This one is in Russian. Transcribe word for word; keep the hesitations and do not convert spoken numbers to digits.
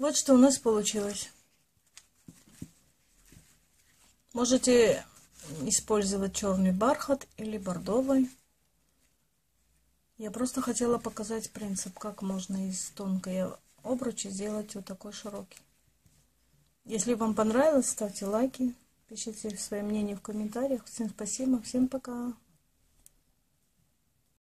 Вот что у нас получилось. Можете использовать черный бархат или бордовый. Я просто хотела показать принцип, как можно из тонкой обручи сделать вот такой широкий. Если вам понравилось, ставьте лайки, пишите свое мнение в комментариях. Всем спасибо, всем пока!